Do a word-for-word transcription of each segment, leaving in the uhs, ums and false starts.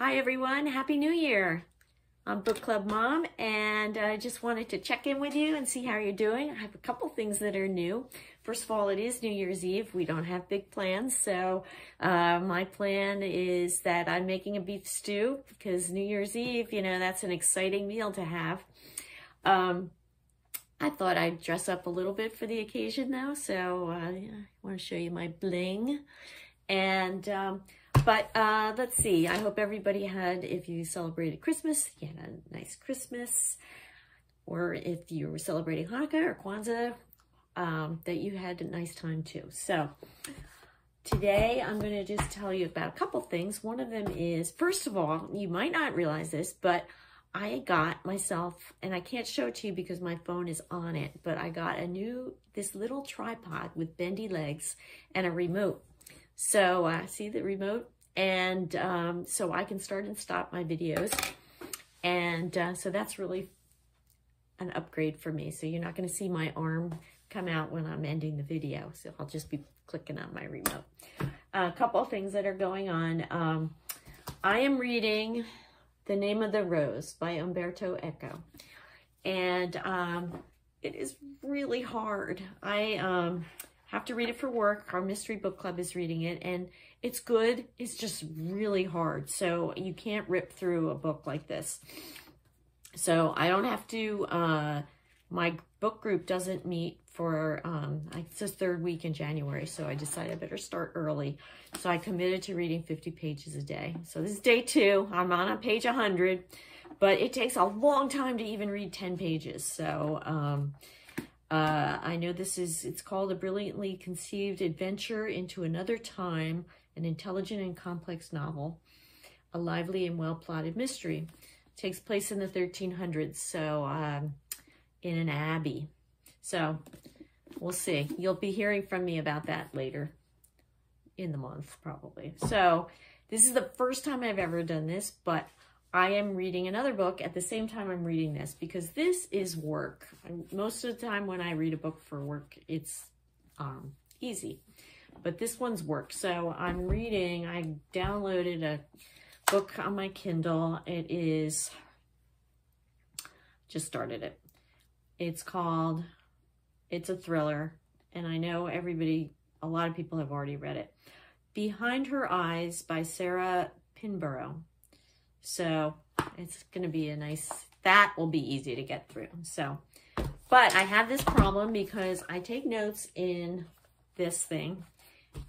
Hi everyone, Happy New Year. I'm Book Club Mom and I just wanted to check in with you and see how you're doing. I have a couple things that are new. First of all, it is New Year's Eve. We don't have big plans, so uh, my plan is that I'm making a beef stew because New Year's Eve, you know, that's an exciting meal to have. Um, I thought I'd dress up a little bit for the occasion though, so uh, I want to show you my bling. And um, But uh, let's see, I hope everybody had, if you celebrated Christmas, you had a nice Christmas, or if you were celebrating Hanukkah or Kwanzaa, um, that you had a nice time too. So today I'm going to just tell you about a couple things. One of them is, first of all, you might not realize this, but I got myself, and I can't show it to you because my phone is on it, but I got a new, this little tripod with bendy legs and a remote. So I uh, see the remote, and um, so I can start and stop my videos. And uh, so that's really an upgrade for me. So you're not gonna see my arm come out when I'm ending the video. So I'll just be clicking on my remote. A couple of things that are going on. Um, I am reading The Name of the Rose by Umberto Eco. And um, it is really hard. I, um, have to read it for work. Our mystery book club is reading it and it's good. It's just really hard. So you can't rip through a book like this. So I don't have to, uh, my book group doesn't meet for, um, it's the third week in January. So I decided I better start early. So I committed to reading fifty pages a day. So this is day two, I'm on a page one hundred, but it takes a long time to even read ten pages. So, um, Uh, I know this is, it's called A Brilliantly Conceived Adventure into Another Time, an intelligent and complex novel, a lively and well-plotted mystery. It takes place in the thirteen hundreds, so um, in an abbey. So we'll see. You'll be hearing from me about that later in the month, probably. So this is the first time I've ever done this, but I am reading another book at the same time I'm reading this because this is work. Most of the time when I read a book for work, it's um, easy, but this one's work. So I'm reading, I downloaded a book on my Kindle. It is, just started it. It's called, it's a thriller. And I know everybody, a lot of people have already read it. Behind Her Eyes by Sarah Pinborough. So it's going to be a nice, that will be easy to get through. So, but I have this problem because I take notes in this thing.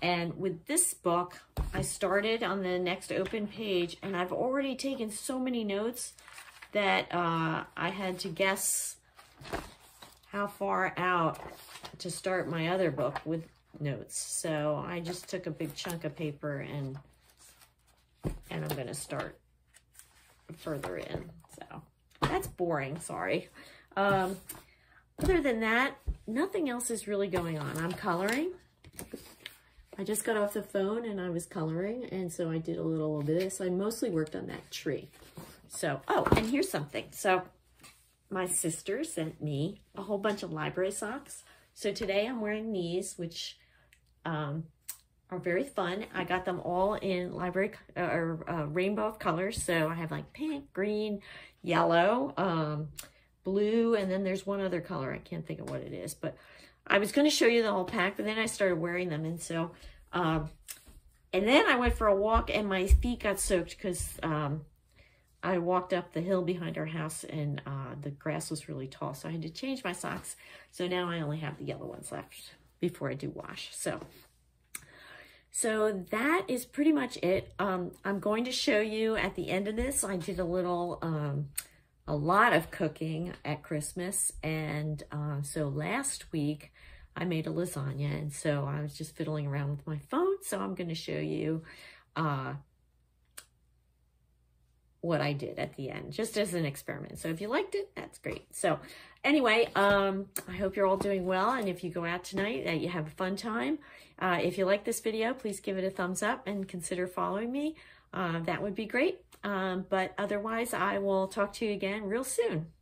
And with this book, I started on the next open page and I've already taken so many notes that uh, I had to guess how far out to start my other book with notes. So I just took a big chunk of paper and, and I'm going to start further in. So that's boring. Sorry. Um, other than that, nothing else is really going on. I'm coloring. I just got off the phone and I was coloring. And so I did a little bit of this. I mostly worked on that tree. So, oh, and here's something. So my sister sent me a whole bunch of library socks. So today I'm wearing these, which, um, are very fun. I got them all in library uh, or uh, rainbow of colors. So I have like pink, green, yellow, um, blue, and then there's one other color. I can't think of what it is, but I was going to show you the whole pack, but then I started wearing them. And so, um, and then I went for a walk and my feet got soaked because um, I walked up the hill behind our house and uh, the grass was really tall. So I had to change my socks. So now I only have the yellow ones left before I do wash. So So that is pretty much it. Um, I'm going to show you at the end of this, I did a little, um, a lot of cooking at Christmas. And uh, so last week I made a lasagna and so I was just fiddling around with my phone. So I'm going to show you uh, what I did at the end, just as an experiment. So if you liked it, that's great. So anyway, um, I hope you're all doing well. And if you go out tonight, that you have a fun time. Uh, if you like this video, please give it a thumbs up and consider following me. Uh, that would be great. Um, but otherwise, I will talk to you again real soon.